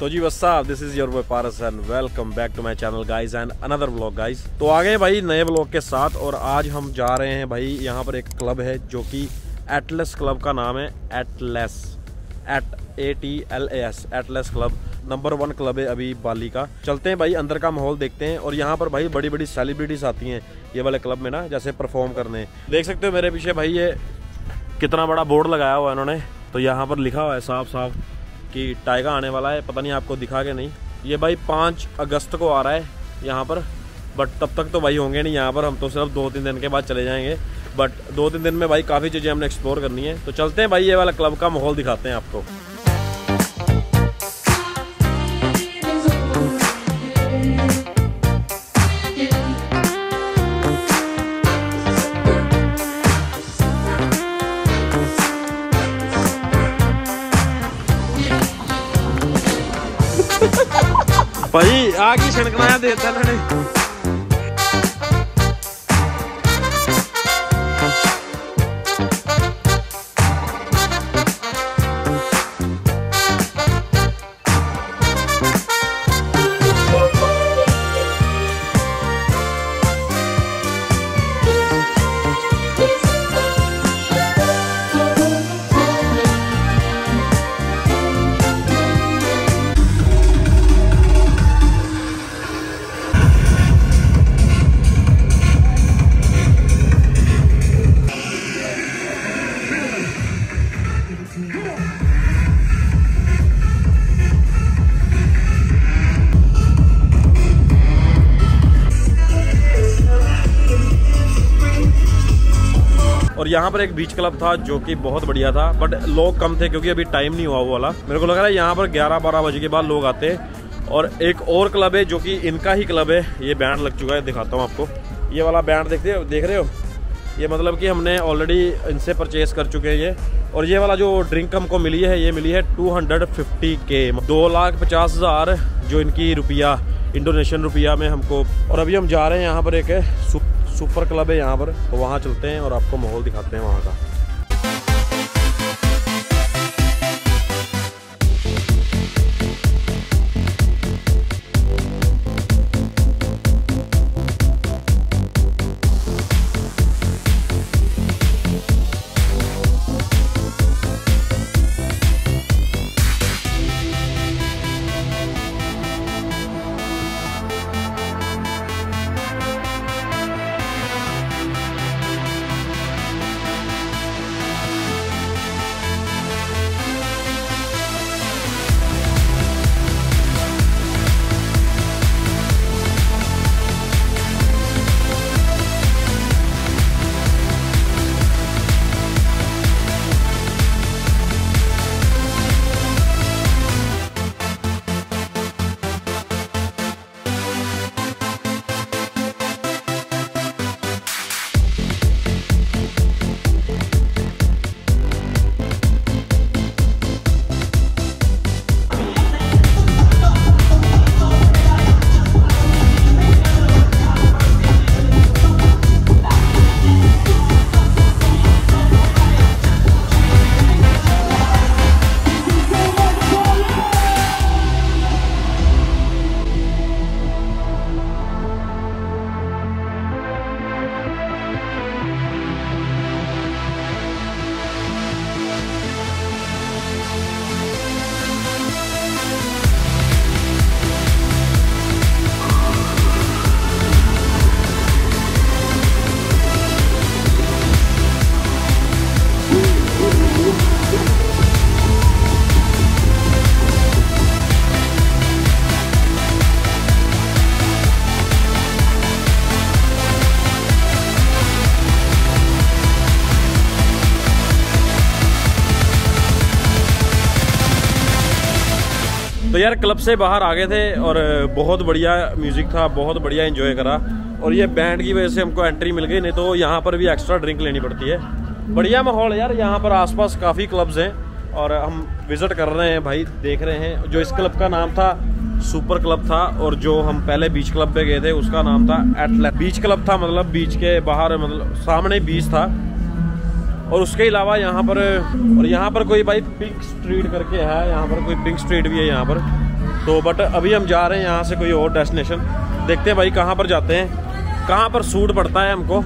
तो जी what's up, this is your boy Paras and welcome back to my channel guys and another vlog guys. तो आ गए भाई नए व्लॉग के साथ और आज हम जा रहे हैं भाई, यहाँ पर एक क्लब है जो कि एटलस क्लब का नाम है, Atlas ATLAS Atlas club. Number 1 club है अभी बाली का। चलते हैं भाई अंदर का माहौल देखते हैं। और यहाँ पर भाई बड़ी बड़ी सेलिब्रिटीज आती हैं ये वाले क्लब में ना, जैसे परफॉर्म करने। देख सकते हो मेरे पीछे भाई ये कितना बड़ा बोर्ड लगाया हुआ है इन्होंने। तो यहाँ पर लिखा हुआ है साफ साफ कि टाइगा आने वाला है, पता नहीं आपको दिखा के नहीं। ये भाई 5 अगस्त को आ रहा है यहाँ पर, बट तब तक तो भाई होंगे नहीं यहाँ पर, हम तो सिर्फ 2-3 दिन के बाद चले जाएंगे। बट 2-3 दिन में भाई काफ़ी चीज़ें हमने एक्सप्लोर करनी है। तो चलते हैं भाई, ये वाला क्लब का माहौल दिखाते हैं आपको। भाई आग ही छनकनाया देता है ना। और यहाँ पर एक बीच क्लब था जो कि बहुत बढ़िया था, बट लोग कम थे क्योंकि अभी टाइम नहीं हुआ वो वाला। मेरे को लग रहा है यहाँ पर 11-12 बजे के बाद लोग आते हैं। और एक और क्लब है जो कि इनका ही क्लब है, ये बैंड लग चुका है, दिखाता हूँ आपको। ये वाला बैंड देखते हो, देख रहे हो, ये मतलब कि हमने ऑलरेडी इनसे परचेज़ कर चुके हैं ये। और ये वाला जो ड्रिंक हमको मिली है, ये मिली है 250K, 2,50,000 जो इनकी रुपया, इंडोनेशियन रुपया में हमको। और अभी हम जा रहे हैं यहाँ पर एक सुपर क्लब है यहाँ पर, तो वहाँ चलते हैं और आपको माहौल दिखाते हैं वहाँ का। यार क्लब से बाहर आ गए थे और बहुत बढ़िया म्यूज़िक था, बहुत बढ़िया एंजॉय करा। और ये बैंड की वजह से हमको एंट्री मिल गई, नहीं तो यहाँ पर भी एक्स्ट्रा ड्रिंक लेनी पड़ती है। बढ़िया माहौल है यार, यहाँ पर आसपास काफ़ी क्लब्स हैं और हम विज़िट कर रहे हैं भाई, देख रहे हैं। जो इस क्लब का नाम था सुपर क्लब था, और जो हम पहले बीच क्लब पे गए थे उसका नाम था एटलस बीच क्लब था, मतलब बीच के बाहर, मतलब सामने बीच था। और उसके अलावा यहाँ पर, और यहाँ पर कोई भाई पिंक स्ट्रीट करके है, यहाँ पर कोई पिंक स्ट्रीट भी है यहाँ पर तो। बट अभी हम जा रहे हैं यहाँ से कोई और डेस्टिनेशन, देखते हैं भाई कहाँ पर जाते हैं, कहाँ पर सूट पड़ता है हमको।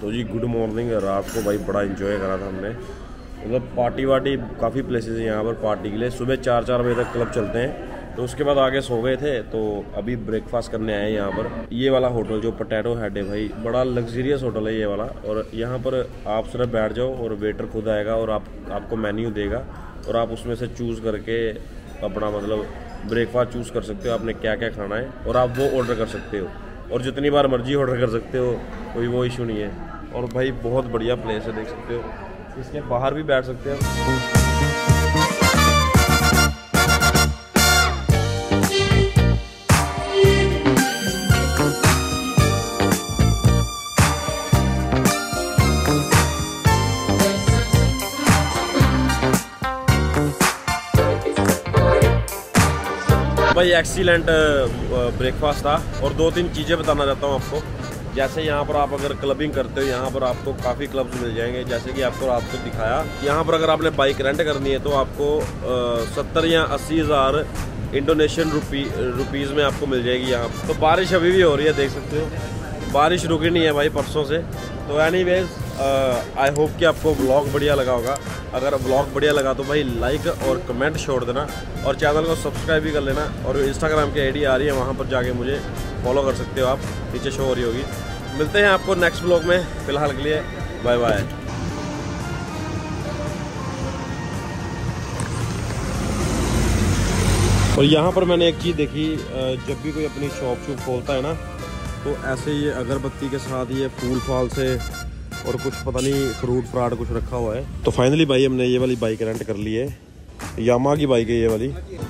तो जी गुड मॉर्निंग। रात को भाई बड़ा एंजॉय करा था हमने, मतलब पार्टी वार्टी काफ़ी प्लेसेस हैं यहाँ पर पार्टी के लिए। सुबह 4-4 बजे तक क्लब चलते हैं, तो उसके बाद आगे सो गए थे, तो अभी ब्रेकफास्ट करने आए हैं यहाँ पर। ये वाला होटल जो पोटैटो हेड है भाई, बड़ा लग्जरियस होटल है ये वाला। और यहाँ पर आप सिर्फ बैठ जाओ और वेटर खुद आएगा और आपको मेन्यू देगा, और आप उसमें से चूज़ करके अपना मतलब ब्रेकफास्ट चूज़ कर सकते हो, आपने क्या क्या खाना है, और आप वो ऑर्डर कर सकते हो और जितनी बार मर्जी ऑर्डर कर सकते हो, कोई वो इशू नहीं है। और भाई बहुत बढ़िया प्लेस है, देख सकते हो, इसके बाहर भी बैठ सकते हैं। भाई एक्सीलेंट ब्रेकफास्ट था। और 2-3 चीज़ें बताना चाहता हूँ आपको। जैसे यहाँ पर आप अगर क्लबिंग करते हो, यहाँ पर आपको काफ़ी क्लब्स मिल जाएंगे, जैसे कि आपको रात को दिखाया। यहाँ पर अगर आपने बाइक रेंट करनी है तो आपको 70 या 80 हज़ार इंडोनेशियन रुपीज़ में आपको मिल जाएगी यहाँ पर। तो बारिश अभी भी हो रही है, देख सकते हो, बारिश रुकी नहीं है भाई परसों से। तो एनीवेज आई होप कि आपको व्लॉग बढ़िया लगा होगा। अगर व्लॉग बढ़िया लगा तो भाई लाइक और कमेंट छोड़ देना, और चैनल को सब्सक्राइब भी कर लेना। और इंस्टाग्राम की आईडी आ रही है, वहाँ पर जाके मुझे फॉलो कर सकते हो आप, नीचे शो हो रही होगी। मिलते हैं आपको नेक्स्ट व्लॉग में, फ़िलहाल के लिए बाय बाय। और यहाँ पर मैंने एक चीज़ देखी, जब भी कोई अपनी शॉप शूप खोलता है ना, तो ऐसे ये अगरबत्ती के साथ ये फूल फाल से और कुछ पता नहीं फ्रूट फ्राट कुछ रखा हुआ है। तो फाइनली भाई हमने ये वाली बाइक रेंट कर ली है, यामाहा की बाइक है ये वाली।